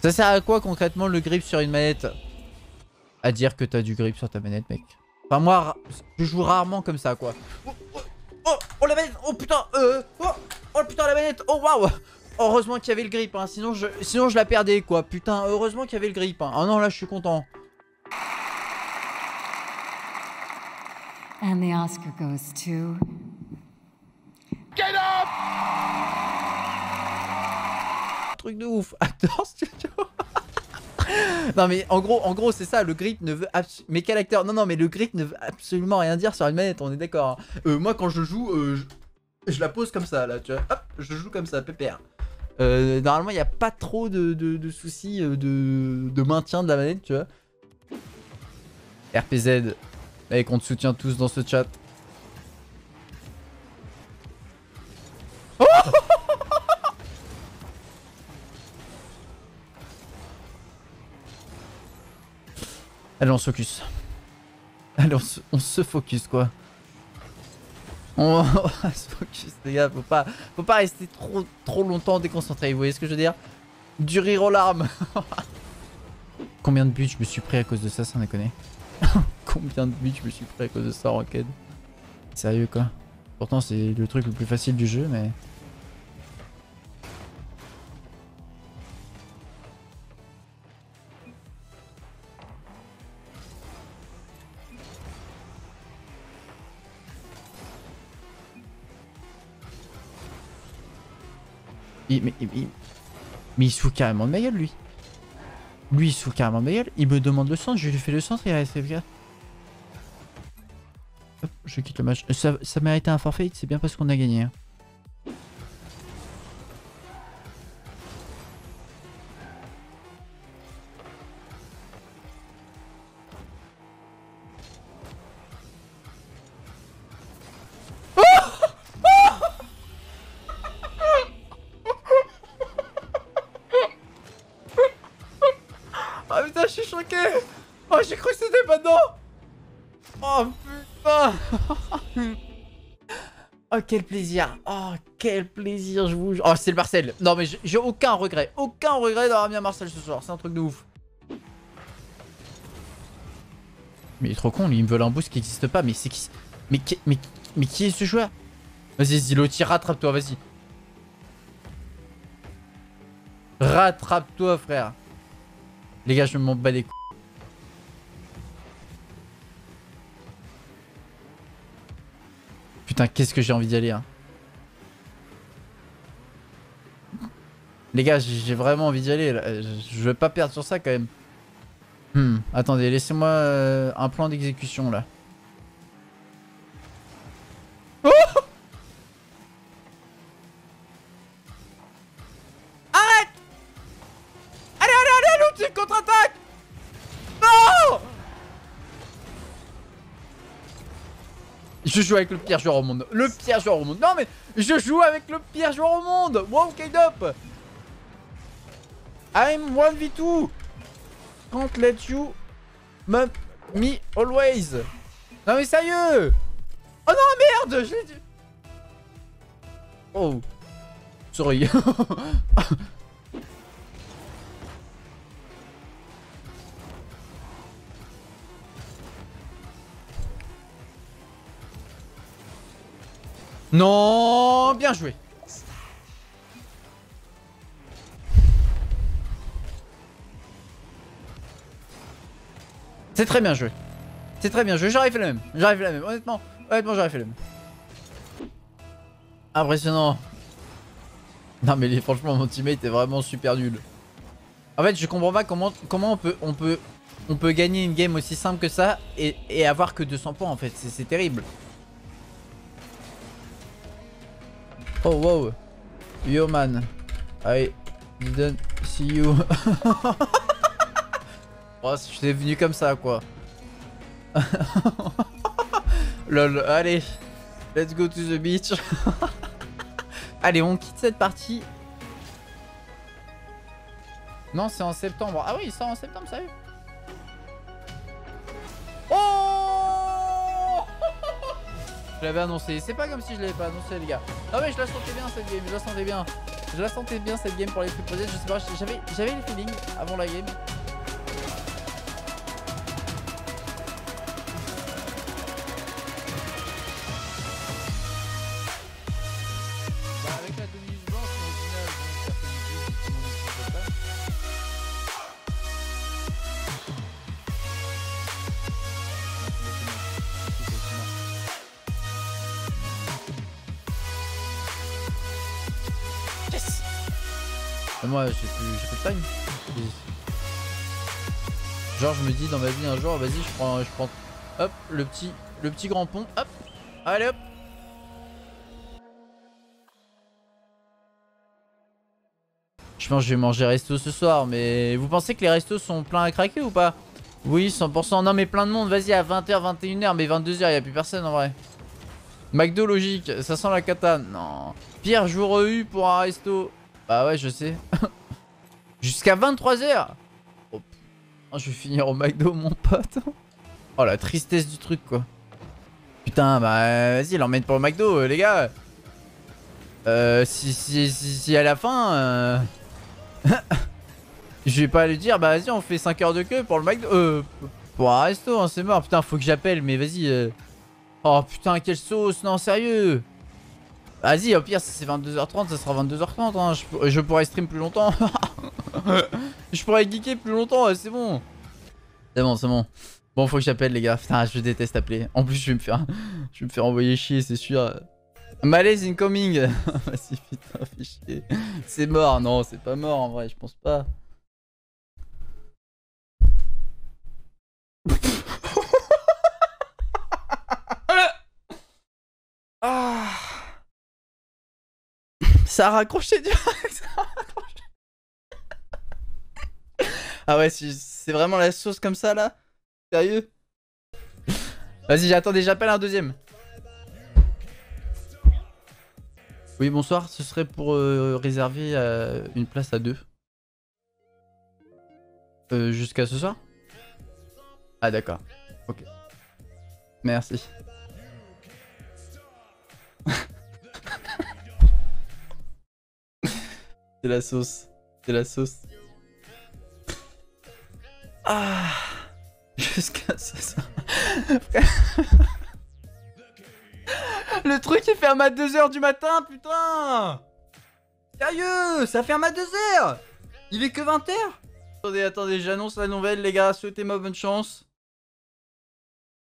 Ça sert à quoi concrètement le grip sur une manette? À dire que t'as du grip sur ta manette, mec. Enfin moi, je joue rarement comme ça, quoi. Oh, oh, oh, oh la manette. Oh putain. Oh, oh putain la manette. Oh waouh. Heureusement qu'il y avait le grip, hein. Sinon je la perdais, quoi. Putain, heureusement qu'il y avait le grip, hein. Ah non, là je suis content. And the Oscar goes to... Kaydop. Truc de ouf. Acteur studio. Non mais en gros c'est ça, le grip ne veut mais quel acteur? Non non, mais le grip ne veut absolument rien dire sur une manette, on est d'accord, hein. Moi quand je joue, je la pose comme ça là, tu vois, hop, je joue comme ça, pépère. Normalement il n'y a pas trop de soucis de maintien de la manette, tu vois. RPZ, allez, qu'on te soutient tous dans ce chat. Oh allez, on se focus. Allez, on se focus, quoi. On va se focus, les gars. Faut pas rester trop longtemps déconcentré. Vous voyez ce que je veux dire? Du rire aux larmes. Combien de buts je me suis pris à cause de ça, sans déconner? Combien de buts je me suis pris à cause de ça, Rocket? Sérieux, quoi. Pourtant, c'est le truc le plus facile du jeu, mais... Mais il se fout carrément de ma gueule, lui. Lui, il se fout carrément de ma gueule. Il me demande le centre, je lui fais le centre, il reste efficace. Hop, je quitte le match. Ça méritait un forfait, c'est bien parce qu'on a gagné, hein. Je suis choqué. Oh, j'ai cru que c'était pas dedans. Oh putain. Oh quel plaisir. Oh quel plaisir, je vous jure. Oh c'est le Marcel. Non mais j'ai aucun regret. Aucun regret d'avoir mis un Marcel ce soir. C'est un truc de ouf. Mais il est trop con, lui. Il me veut un boost qui n'existe pas. Mais c'est qui? Mais qui est ce joueur? Vas-y Ziloty, rattrape-toi, vas-y. Rattrape-toi, frère. Les gars, je m'en bats les couilles. Putain, qu'est-ce que j'ai envie d'y aller, hein. Les gars, j'ai vraiment envie d'y aller, là. Je veux pas perdre sur ça quand même. Attendez, laissez-moi un plan d'exécution là. Oh arrête! Allez, l'autre, c'est contre-attaque! Non! Je joue avec le pire joueur au monde. Le pire joueur au monde. Non, mais je joue avec le pire joueur au monde. Wow, Kaydop! I'm 1v2. Can't let you mump me always. Non, mais sérieux! Oh non, merde! Je l'ai dit. Oh. Sorry. Non, bien joué. C'est très bien joué. C'est très bien joué. J'aurais fait le même. J'aurais fait la même. Honnêtement, j'aurais fait le même. Impressionnant. Non mais franchement, mon teammate est vraiment super nul. En fait, je comprends pas comment on peut gagner une game aussi simple que ça et avoir que 200 points en fait. C'est terrible. Oh wow, yo man, I didn't see you. Oh, je t'ai venu comme ça, quoi. Lol, allez, let's go to the beach. Allez, on quitte cette partie. Non, c'est en septembre. Ah oui, il sort en septembre, sérieux? Oh Je l'avais annoncé. C'est pas comme si je l'avais pas annoncé, les gars. Non mais je la sentais bien cette game. Je la sentais bien cette game pour les plus posés. Je sais pas, j'avais le feeling avant la game. Moi j'ai plus de time. Genre je me dis dans ma vie un jour vas-y je prends hop le petit grand pont, hop, allez hop. Je pense que je vais manger resto ce soir, mais vous pensez que les restos sont pleins à craquer ou pas? Oui 100%. Non mais plein de monde, vas-y à 20h, 21h, mais 22h y'a plus personne en vrai. McDo logique, ça sent la cata. Non. Pire jour EU pour un resto. Bah ouais je sais. Jusqu'à 23h. Oh, je vais finir au McDo mon pote. Oh la tristesse du truc quoi. Putain bah vas-y l'emmène pour le McDo les gars. Si à la fin je vais pas lui dire bah vas-y on fait 5 heures de queue pour le McDo. Pour un resto hein, c'est mort. Putain faut que j'appelle mais vas-y Oh putain quelle sauce. Non sérieux. Vas-y, au pire, si c'est 22h30, ça sera 22h30. Hein. Je pourrais stream plus longtemps. Je pourrais geeker plus longtemps, c'est bon. C'est bon, c'est bon. Bon, faut que j'appelle, les gars. Putain, je déteste appeler. En plus, je vais me faire envoyer chier, c'est sûr. Malaise incoming. Vas-y, putain, fais chier. C'est mort. Non, c'est pas mort, en vrai, je pense pas. Ah. Ça a raccroché direct. Ah ouais, c'est vraiment la sauce comme ça là. Sérieux. Vas-y, j'attendais, j'appelle un deuxième. Oui, bonsoir, ce serait pour réserver une place à 2. Jusqu'à ce soir. Ah d'accord, ok. Merci. C'est la sauce, c'est la sauce. Ah, jusqu'à ce soir. Le truc il ferme à 2h du matin, putain. Sérieux, ça ferme à 2h. Il est que 20h. Attendez, attendez, j'annonce la nouvelle les gars, souhaitez-moi bonne chance.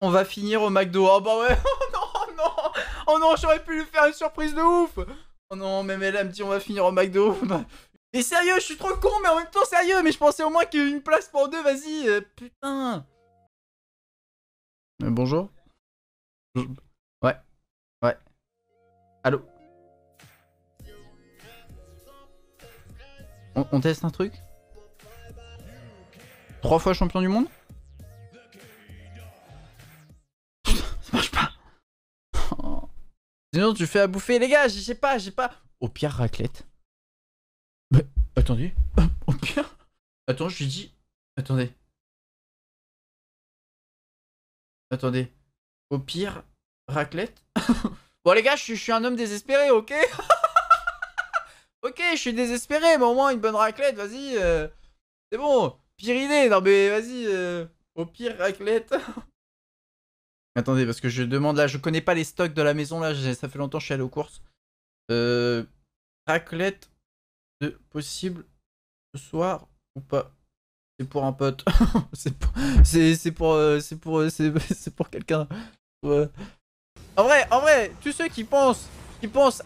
On va finir au McDo. Oh bah ouais, oh non, non. Oh non, j'aurais pu lui faire une surprise de ouf. Oh non, mais elle me dit on va finir au McDo. Mais sérieux, je suis trop con, mais en même temps sérieux. Mais je pensais au moins qu'il y ait une place pour 2, vas-y, putain. Bonjour. Ouais, ouais. Allô. On teste un truc. 3 fois champion du monde. Sinon tu fais à bouffer les gars, j'ai pas. Au pire raclette. Bah, attendez. Au pire. Attends, je lui dis. Attendez. Attendez. Au pire raclette. Bon les gars, je suis un homme désespéré, ok. Ok, je suis désespéré, mais au moins une bonne raclette, vas-y. C'est bon. Pire idée, non mais vas-y. Au pire raclette. Attendez, parce que je demande là, je connais pas les stocks de la maison là, ça fait longtemps que je suis allé aux courses. Raclette de possible ce soir ou pas? C'est pour un pote. C'est pour quelqu'un. Ouais. En vrai, tous ceux qui pensent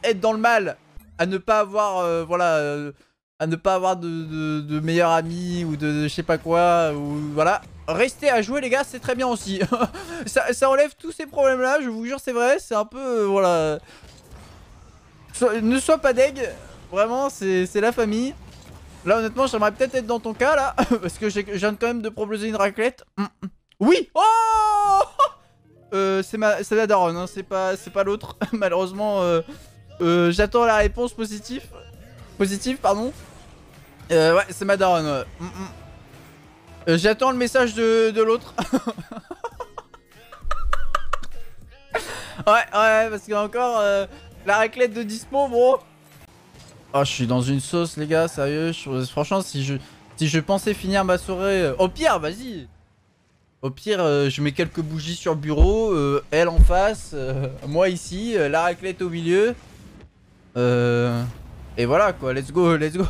être dans le mal, à ne pas avoir, voilà, à ne pas avoir de meilleurs amis ou de je sais pas quoi, ou voilà. Rester à jouer les gars, c'est très bien aussi. ça enlève tous ces problèmes là, je vous jure c'est vrai, c'est un peu voilà. Ne sois pas deg, vraiment c'est la famille. Là honnêtement j'aimerais peut-être être dans ton cas là, parce que j'ai quand même de proposer une raclette. Oui. Oh c'est la daronne, hein, c'est pas l'autre. Malheureusement j'attends la réponse positive pardon. Ouais c'est ma daronne. J'attends le message de l'autre. Ouais, parce qu'il y a encore la raclette de dispo, bro. Oh, je suis dans une sauce, les gars, sérieux. Franchement, si je pensais finir ma soirée... Au pire, vas-y. Au pire, je mets quelques bougies sur le bureau. Elle en face. Moi ici. La raclette au milieu. Et voilà, quoi. Let's go, let's go.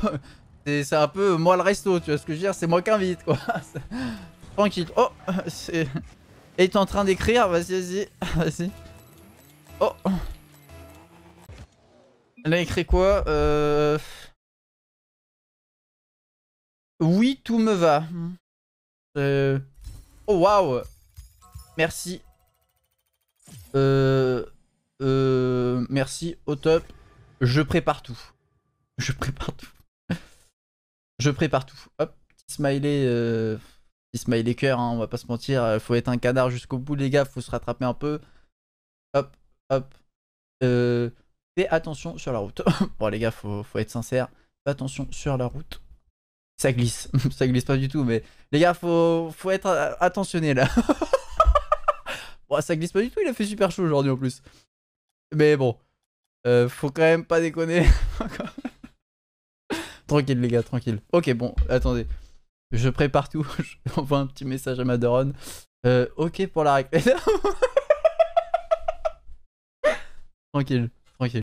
C'est un peu moi le resto, tu vois ce que je veux dire. C'est moi qui invite, quoi. Tranquille. Oh, c'est... Et t'es en train d'écrire, vas-y, vas-y. Oh. Elle a écrit quoi? Oui, tout me va. Oh, waouh. Merci. Merci, au top. Je prépare tout. Je prépare tout. Je prépare tout. Hop, petit smiley... smiley cœur, hein, on va pas se mentir, faut être un canard jusqu'au bout, les gars, faut se rattraper un peu. Hop, hop. Fais attention sur la route. Bon, les gars, faut être sincère. Fais attention sur la route. Ça glisse. Ça glisse pas du tout, mais les gars, faut être attentionné là. Bon, ça glisse pas du tout, il a fait super chaud aujourd'hui en plus. Mais bon, faut quand même pas déconner. Tranquille, les gars, tranquille. Ok, bon, attendez. Je prépare tout, j'envoie un petit message à Maderon. Ok pour la règle. Tranquille, tranquille.